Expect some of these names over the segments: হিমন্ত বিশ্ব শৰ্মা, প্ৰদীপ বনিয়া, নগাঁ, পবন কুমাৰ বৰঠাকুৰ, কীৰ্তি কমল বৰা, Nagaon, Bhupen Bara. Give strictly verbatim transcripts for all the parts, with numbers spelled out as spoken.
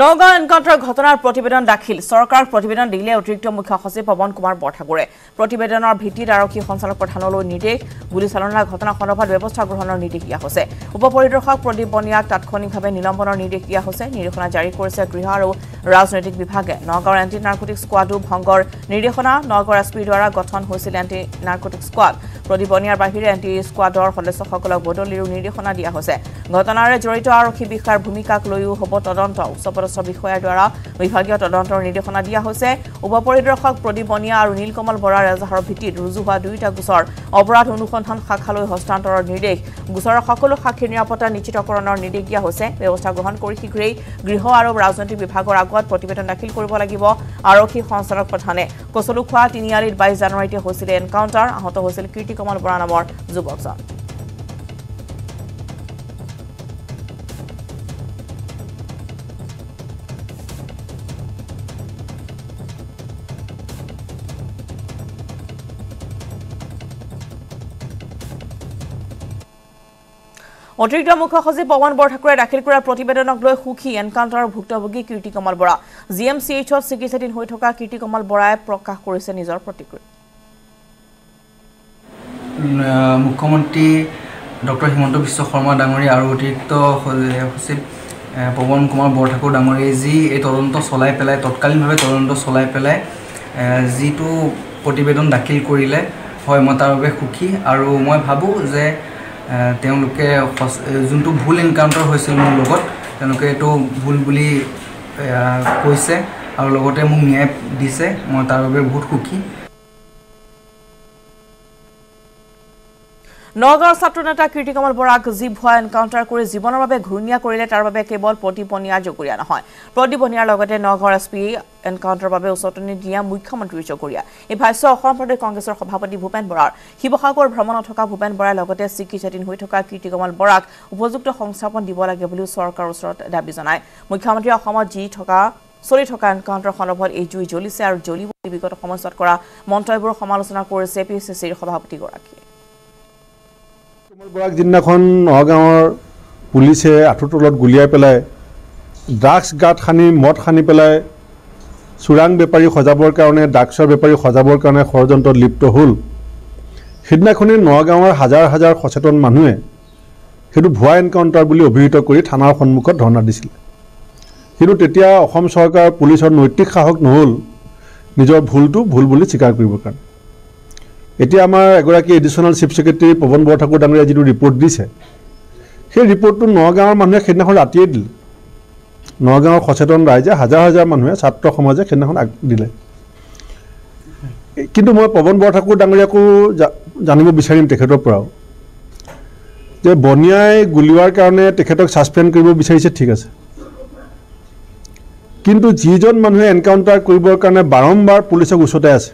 Nagaon encounter ঘটনাৰ প্ৰতিবেদন দাখিল সৰকাৰ প্ৰতিবেদন দিলে অতিৰিক্ত মুখ্য সচিব পবন কুমাৰ বৰঠাকুৰে প্ৰতিবেদনৰ ভিত্তিত আৰক্ষী সঞ্চালক প্ৰধানলৈ নিৰ্দেশ গুলিচালনাৰ ঘটনা সন্দৰ্ভত ব্যৱস্থা গ্ৰহণৰ নিৰ্দেশ দিয়া হৈছে উপপৰিদৰ্শক প্ৰদীপ বনিয়াক তাৎক্ষণিকভাৱে নিলম্বনৰ নিৰ্দেশ দিয়া হৈছে নিৰীক্ষণ জাৰি কৰিছে গৃহ আৰু ৰাজনৈতিক বিভাগে নগাঁও এন্টি নাৰকোটিক স্কোৱাডো ভংগৰ নিৰ্দেশনা নগাঁও এছপি দ্বাৰা গঠন হৈছিল এন্টি নাৰকোটিক স্কোৱাড প্ৰদীপ বনিয়াৰ বাহিৰে এন্টি স্কোৱাডৰ সদস্যসকলক বদলিৰ নিৰ্দেশনা দিয়া হৈছে ঘটনাৰে জড়িত আৰক্ষী বিষয়াৰ ভূমিকাক লৈও হ'ব তদন্ত পৰস্পৰ বিষয়াৰ দ্বাৰা বিভাগীয় তদন্তৰ নিৰ্দেশনা দিয়া হৈছে উপপৰিদৰ্শক প্ৰদীপ বনিয়া আৰু নীল কমল বৰাৰ এজাহাৰৰ ভিত্তিত ৰুজু হোৱা দুইটা গোচৰ অপৰাধ অনুসন্ধান শাখালৈ হস্তান্তৰৰ নিৰ্দেশ গোচৰৰ সকলো শাখাৰ নিৰাপত্তা নিশ্চিতকৰণৰ নিৰ্দেশ দিয়া হৈছে ব্যৱস্থা গ্ৰহণ কৰি শীঘ্ৰেই গৃহ আৰু ৰাজনৈতিক বিভাগৰ আগত প্ৰতিবেদন দাখিল কৰিব লাগিব আৰক্ষী সঞ্চালক প্ৰধানে কচলুখোৱা তিনিআলিত বাইছ জানুৱাৰীতে হৈছিল এনকাউণ্টাৰ আহত হৈছিল কীৰ্তি কমল বৰা নামৰ যুৱকজন অতিৰিক্ত মুখ্য সচিব পবন বৰঠাকুৰে দাখিল কৰা প্ৰতিবেদনক লৈ সুখী এনকাউণ্টাৰৰ ভুক্তভোগী কীৰ্তি কমল বৰা G M C এইচত চিকিৎসাধীন হৈ থকা কীৰ্তি কমল বৰাই প্ৰকাশ কৰিছে নিজৰ প্ৰতিক্ৰিয়া মুখ্যমন্ত্ৰী ডক্টৰ হিমন্ত বিশ্ব শৰ্মা ডাঙৰীয়া আৰু অতিৰিক্ত সচিব পবন কুমাৰ বৰঠাকুৰ ডাঙৰীয়াই যি এই তদন্ত চলাই পেলাই তৎকালীনভাৱে তদন্ত চলাই পেলাই যিটো প্ৰতিবেদন দাখিল কৰিলে হয় মই তাৰ বাবে সুখী আৰু মই ভাবোঁ যে তেওঁলোকে যোনটো ভুল এনকাউন্টাৰ হৈছিল মোৰ লগত তেওঁলোকে এটো ভুল বুলি কৈছে আৰু লগতে মোক ন্যায় দিছে মই তাৰ বাবে বহুত সুখী নগৰ ছাত্ৰনেতা কীৰ্তি কমল বৰাক জিভুৱা এনকাউন্টাৰ কৰি জীৱনৰ বাবে ঘূৰ্ণিয়া কৰিলে তাৰ বাবে কেৱল প্ৰতিপনিয়া জগৰীয়া নহয় প্ৰতিপনিয়াৰ লগতে নগৰ এছপি এনকাউন্টাৰৰ বাবে উচতনি দিয়া মুখ্যমন্ত্ৰী জগৰীয়া এই ভাষ্য অসম প্ৰদেশ কংগ্ৰেছৰ সভাপতি ভূপেন বৰাৰ শিৱসাগৰ ভ্ৰমণত থকা ভূপেন বৰাৰ লগতে চিকিৎসাধীন হৈ থকা কীৰ্তি কমল বৰাক উপযুক্ত সংস্থাপন দিব লাগে বুলি চৰকাৰৰ ওচৰত দাবী জনায় মুখ্যমন্ত্ৰীয়ে অসমত যি থকা চলি থকা এনকাউন্টাৰ সন্দৰ্ভত এই জুই জ্বলিছে আৰু জ্বলিব বিগত সময়ত কৰা মন্তব্যৰ সমালোচনা কৰিছে পি চি চিৰ সভাপতিগৰাকীয়ে কমল বৰাক দিনাখন নগাঁৱৰ পুলিচে আঠুৰ তলত গুলিয়াই পেলাই ড্ৰাগছ গাঁত খানি মদ খানি পেলাই চোৰাং বেপাৰী সজাবৰ কাৰণে ড্ৰাগছৰ বেপাৰী সজাবৰ কাৰণে ষড়যন্ত্ৰত লিপ্ত হ'ল সিদিনাখনি নগাঁৱৰ হাজাৰ হাজাৰ সচেতন মানুহে সেইটো ভুৱা এনকাউণ্টাৰ বুলি অভিহিত কৰি থানাৰ সন্মুখত ধৰ্ণা দিছিল কিন্তু তেতিয়া অসম চৰকাৰ পুলিচৰ নৈতিক সাহস নহ'ল নিজৰ ভুলটো ভুল বুলি স্বীকাৰ কৰিবৰ কাৰণে এতিয়া আমাৰ এগৰাকী additional chief secretary Pawan Borthakur ডাঙৰীয়া যিটো ৰিপৰ্ট দিছে সেই ৰিপৰ্টটো নগাঁৱৰ মানুহে সেইদিনাখন ৰাতিয়ে দিলে নগাঁৱৰ সচেতন ৰাইজে হাজাৰ হাজাৰ মানুহে ছাত্ৰ সমাজে সেইদিনাখন দিলে কিন্তু মই পবন বৰঠাকুৰ ডাঙৰীয়াকো জানিব বিচাৰিম তেখেতৰ পৰাও যে বনিয়াই গুলিওৱাৰ কাৰণে তেখেতক সাসপেন্ড কৰিব বিচাৰিছে ঠিক আছে কিন্তু যিজন মানুহে এনকাউণ্টাৰ কৰিবৰ কাৰণে বাৰম্বাৰ পুলিচক উচতাই আছে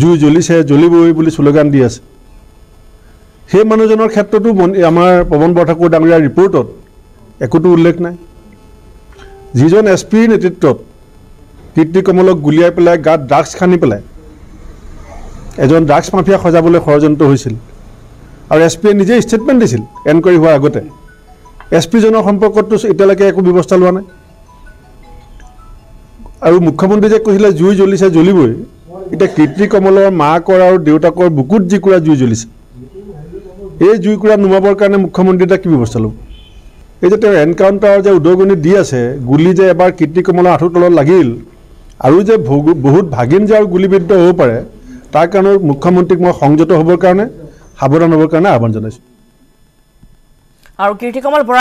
জুই জ্বলিছে জ্বলিবই বুলি স্লোগান দি আছে সেই মানুহজনৰ ক্ষেত্ৰতো আমাৰ পবন বৰঠাকুৰ ডাঙৰীয়াৰ ৰিপৰ্টত একোটো উল্লেখ নাই যিজন এছ পিৰ নেতৃত্বত কীৰ্তি কমলক গুলিয়াই পেলাই গাত ড্ৰাগছ খানি পেলাই এজন ড্ৰাগছ মাফিয়া সজাবলৈ ষড়যন্ত্ৰ হৈছিল আৰু এছ পিয়ে নিজে ষ্টেটমেণ্ট দিছিল এনকুৱাৰী হোৱাৰ আগতে এছ পিজনৰ সম্পৰ্কততো এতিয়ালৈকে একো ব্যৱস্থা লোৱা নাই আৰু মুখ্যমন্ত্ৰী যে কৈছিলে জুই জ্বলিছে জ্বলিবই এটা কীৰ্তি কমলৰ মাকৰ আৰু দেউতাকৰ বুকুত যিকুৰা জুই জ্বলিছে এই জুইকুৰা নুমাবৰ কাৰণে মুখ্যমন্ত্ৰী এটা কি ব্যৱস্থা ল'ব এই যে তেওঁ এনকাউণ্টাৰ যে উদগনি দি আছে গুলি যে এবাৰ কীৰ্তি কমলৰ আঁঠুৰ তলত লাগিল আৰু যে বহুত ভাগিন যে আৰু গুলিবিদ্ধ হ'ব পাৰে তাৰ কাৰণে মুখ্যমন্ত্ৰীক মই সংযত হ'বৰ কাৰণে সাৱধান হ'বৰ কাৰণে আহ্বান জনাইছোঁ আৰু কীৰ্তি কমল